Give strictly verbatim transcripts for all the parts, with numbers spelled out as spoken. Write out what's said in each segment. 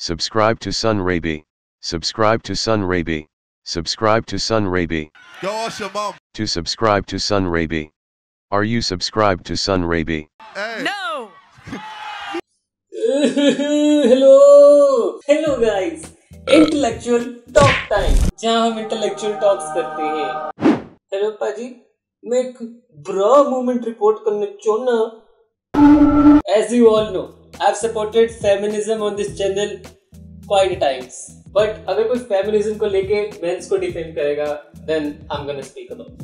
Subscribe to SunRayBee. Subscribe to SunRayBee. Subscribe to SunRayBee. To subscribe to SunRayBee. Are you subscribed to SunRayBee? Hey. No. Hello. Hello guys. Intellectual talk time. जहाँ हम intellectual talks करते हैं. Hello पाजी. मैं एक bra movement report करने चाहूँगा. As you all know, I've supported feminism on this channel quite a times. But अगर कोई feminism को लेके men's को defend करेगा, then I'm gonna speak about it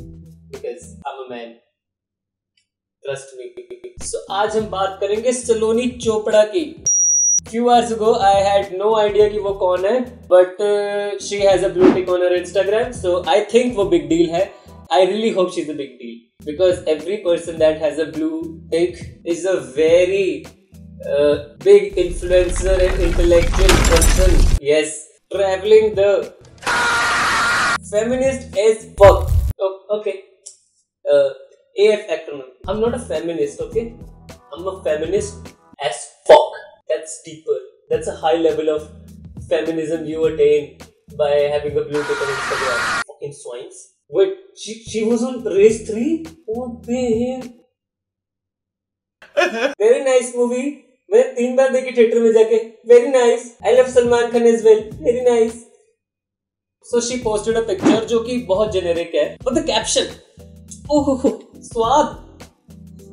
because I'm a man. Trust me. So, आज हम बात करेंगे सलोनी चोपड़ा की. Few hours ago, I had no idea कि वो कौन है, but uh, she has a blue tick on her Instagram, so I think वो big deal है. I really hope she's a big deal because every person that has a blue tick is a very uh, big influencer and intellectual person. Yes, traveling the feminist as fuck. Oh, okay. Uh, A F acronym. I'm not a feminist, okay? I'm a feminist as fuck. That's deeper. That's a high level of feminism you attain by having a blue tick on Instagram. Fucking swines. Wait, she, she was on Race three? Oh, they Very nice movie. I have seen it three times in the theater. Very nice. I love Salman Khan as well. Very nice. So she posted a picture which is very generic. Hai. But the caption. Oh, स्वाद,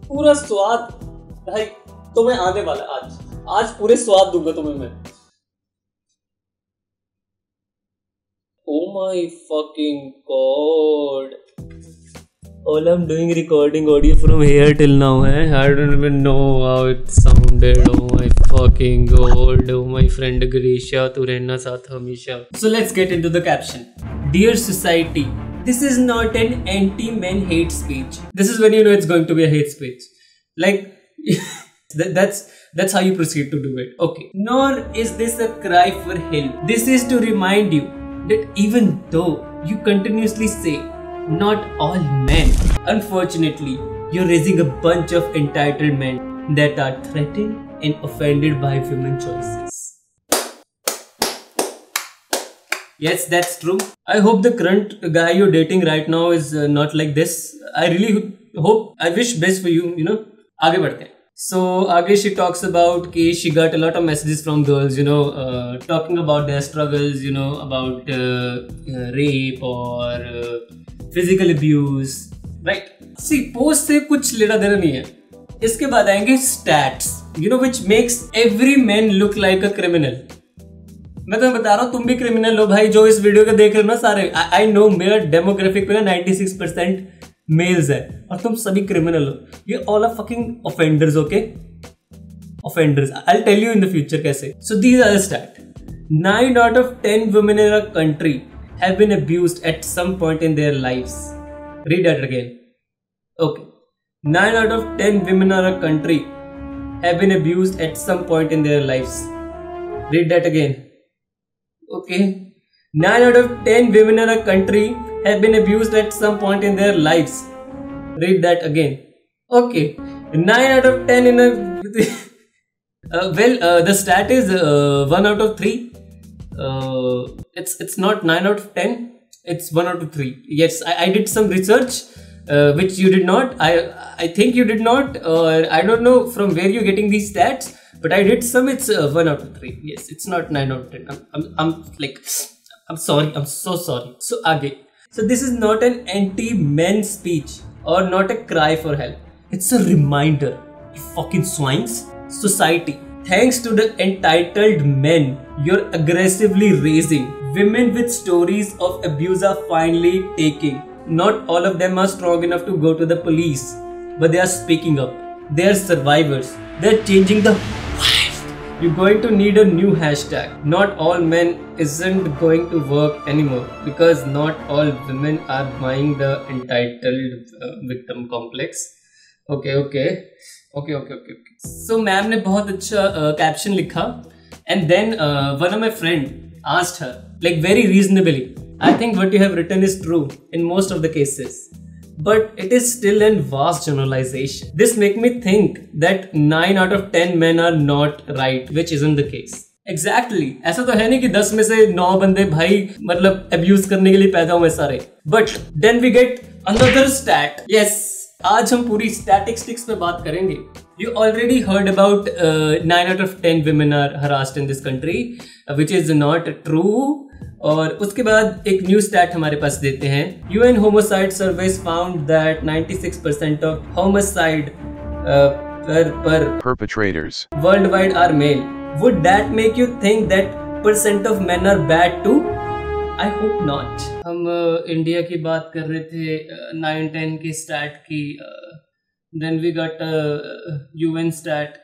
पूरा स्वाद, भाई, तुम्हें आने वाला आज, आज पूरे स्वाद दूँगा तुम्हें मैं। Oh my fucking god! All I'm doing recording audio from here till now, eh? I don't even know how it sounded. Oh my fucking god! Oh my friend Grisha, तू रहना साथ हमेशा. So let's get into the caption. Dear society. This is not an anti-men hate speech. This is when you know it's going to be a hate speech. Like, that's that's how you proceed to do it. Okay. Nor is this a cry for help. This is to remind you that even though you continuously say, not all men, unfortunately, you're raising a bunch of entitled men that are threatened and offended by women's choices. Yes, that's true. I hope the current guy you're dating right now is uh, not like this. I really hope, I wish best for you, you know. Aage badhte hain. So, aage she talks about ki she got a lot of messages from girls, you know, uh, talking about their struggles, you know, about uh, uh, rape or uh, physical abuse, right? See, post se kuch lena dena nahi hai. Iske baad aayenge stats, you know, which makes every man look like a criminal. मैं तुम्हें बता रहा हूँ तुम भी criminal हो भाई जो इस वीडियो को देख रहे हो ना सारे आई नो मेरा डेमोग्राफिक पे ना ninety-six percent मेल्स है और तुम सभी क्रिमिनल हो ये all are fucking offenders okay offenders I will tell you in the future कैसे so these are the stat nine out of ten women in our country have been abused at some point in their lives read that again okay nine out of ten women in our country have been abused at some point in their lives read that again Okay, nine out of ten women in our country have been abused at some point in their lives. Read that again. Okay, nine out of ten in a uh, well, uh, the stat is uh, one out of three. Uh, it's it's not nine out of ten. It's one out of three. Yes, I, I did some research, uh, which you did not. I I think you did not. Or uh, I don't know from where you're getting these stats. But I did some, it's uh, one out of three. Yes, it's not nine out of ten. I'm, I'm, I'm like, I'm sorry, I'm so sorry. So, again, so this is not an anti-men speech or not a cry for help. It's a reminder, you fucking swines. Society, thanks to the entitled men, you're aggressively raising. Women with stories of abuse are finally taking. Not all of them are strong enough to go to the police, but they are speaking up. They are survivors. They are changing the You're going to need a new hashtag. Not all men isn't going to work anymore because not all women are buying the entitled uh, victim complex. Okay, okay, okay, okay, okay. So, ma'am ने बहुत अच्छा uh, caption लिखा and then uh, one of my friend asked her like very reasonably. I think what you have written is true in most of the cases. But it is still a vast generalization. This makes me think that nine out of ten men are not right, which isn't the case. Exactly exactly. ऐसा तो है नहीं कि दस में से नौ बंदे भाई मतलब अब्यूज करने के लिए पैदा हुए सारे. But then we get another stat. Yes, आज हम पूरी स्टैटिस्टिक्स पे बात करेंगे. You already heard about uh, nine out of ten women are harassed in this country, which is not true. और उसके बाद एक न्यू स्टैट हमारे पास देते हैं. U N Homicide Surveys found that ninety-six percent of homicide uh, per per perpetrators worldwide are male. Would that make you think that percent of men are bad too? I hope not. हम India uh, की बात कर रहे थे nine ten के stat की. uh, Then we got a U N stat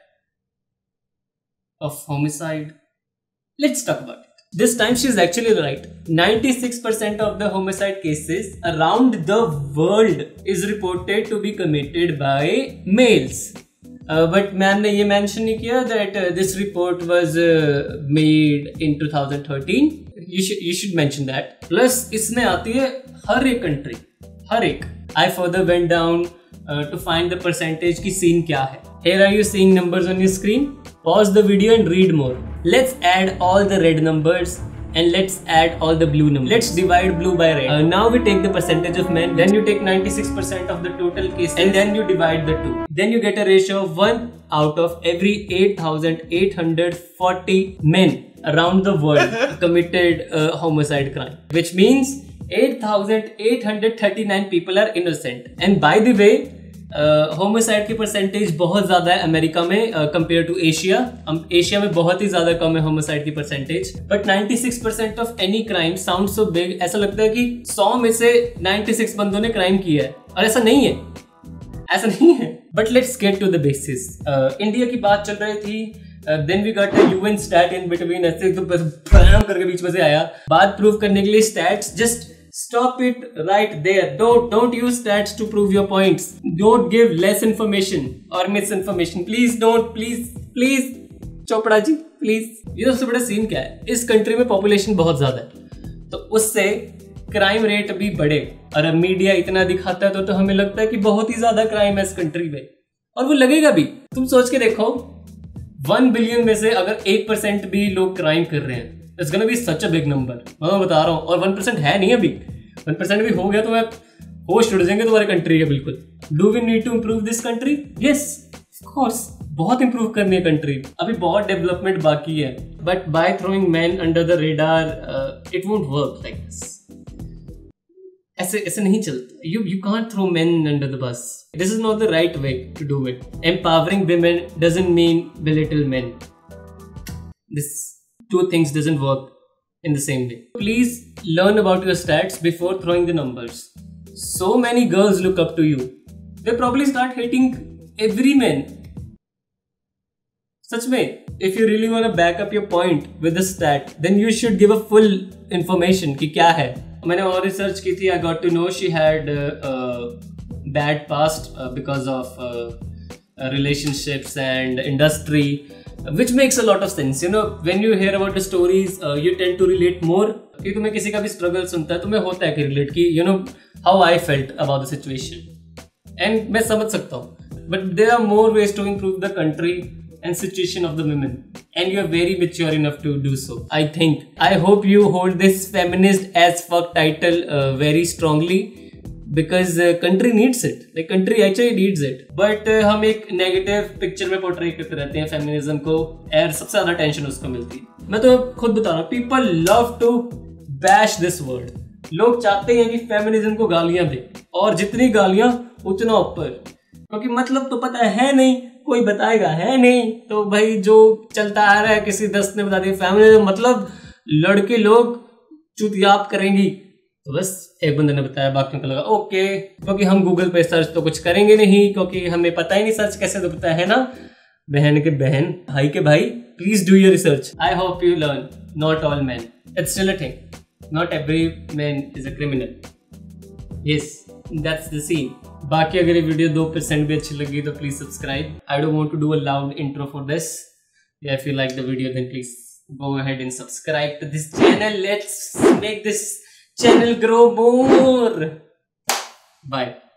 of homicide. Let's talk about it. This time she is actually right. ninety-six percent of the homicide cases around the world is reported to be committed by males. Uh, but ma'am ne ye mention nahi kiya that uh, this report was uh, made in twenty thirteen. You should you should mention that. Plus इसमें आती है हर एक country, हर एक. I further went down. Uh, to find the percentage की scene क्या है. Here are you seeing numbers on your screen? Pause the video and read more. Let's add all the red numbers and let's add all the blue numbers. Let's divide blue by red. Uh, now we take the percentage of men. Then you take ninety-six percent of the total cases and then you divide the two. Then you get a ratio of one out of every eight thousand eight hundred forty men around the world committed uh, homicide crime, which means eight thousand eight hundred thirty-nine people are innocent. And by the way, homicide uh, की percentage बहुत ज़्यादा है America में compare to Asia. Asia में बहुत ही ज़्यादा कम है homicide की percentage. But ninety-six percent of any crime sound so big. ऐसा लगता है कि सौ में से ninety-six बंदों ने क्राइम किया है, और ऐसा नहीं है, ऐसा नहीं है. But let's get to the basis. India की बात चल रही थी. Then we got UN stat in between. ऐसे तो बस बम करके बीच में से आया. बात प्रूव करने के लिए stats. Just stop it right there. Don't don't use stats to prove your points. Don't give less information or misinformation. Please don't. Please please Chopra ji please. ये सबसे बड़ा सीन क्या है? इस कंट्री में पॉपुलेशन बहुत ज़्यादा है, तो उससे क्राइम रेट भी बढ़े. और अब मीडिया इतना दिखाता है तो तो हमें लगता है कि बहुत ही ज़्यादा क्राइम है इस कंट्री में, और वो लगेगा भी. तुम सोच के देखो, वन बिलियन में से अगर एक परसेंट भी लोग क्राइम कर रहे हैं, it's gonna be such a big number. मैं बता रहा हूँ. और वन परसेंट है नहीं अभी. वन परसेंट भी हो गया तो मैं होश उड़ जाएंगे तुम्हारे कंट्री के. बिल्कुल. Do we need to improve this country? Yes, of course. बहुत इम्प्रूव करनी है कंट्री. अभी बहुत डेवलपमेंट बाकी है. But by throwing man under the radar it won't work like this. ऐसे ऐसे नहीं चलता. You you can't throw men under the bus. This is not the right way to do it. Empowering women doesn't mean belittle men. This two things doesn't work in the same way. Please learn about your stats before throwing the numbers. So many girls look up to you. They probably start hating every man. Such way, if you really want to back up your point with a stat, then you should give a full information कि क्या है. मैंने और research की थी. I got to know she had a, a bad past because of uh, relationships and industry. Which makes a lot of sense. You know, when you hear about the stories, uh, you tend to relate more. कि तुम्हें किसी का भी struggle सुनता है, तुम्हें होता है कि relate कि you know how I felt about the situation. And मैं समझ सकता हूँ. But there are more ways to improve the country and situation of the women. And you are very mature enough to do so. I think. I hope you hold this feminist as fuck title uh, very strongly. Because uh, country needs it. Like country actually needs it. But uh, हम एक negative picture में portray करते रहते हैं feminism को. और सबसे ज़्यादा tension उसको मिलती है. मैं तो खुद बता रहा हूँ. People love to bash this word. लोग चाहते हैं कि feminism को गालियाँ दें, और जितनी गालियाँ उतना ऊपर. क्योंकि मतलब तो पता है नहीं, कोई बताएगा है नहीं. तो भाई जो चलता आ रहा है, किसी दस्त ने बता दिया feminism मतलब लड़के लोग चुतियाप करेंगी. बस एक बंदे ने बताया, बाकियों को लगा ओके. क्योंकि हम गूगल पे सर्च तो कुछ करेंगे नहीं, क्योंकि हमें पता ही नहीं सर्च कैसे. तो पता है ना बहन के बहन, भाई के भाई. Please do your research. I hope you learn. Not all man. It's still a thing. Not every man is a criminal. Yes, that's the scene. बाकी अगर ये वीडियो दो परसेंट भी अच्छी लगी तो please subscribe. I don't want to do a loud intro for this. If you like the video then please go ahead and subscribe to this channel. Let's make this channel grow more. Bye.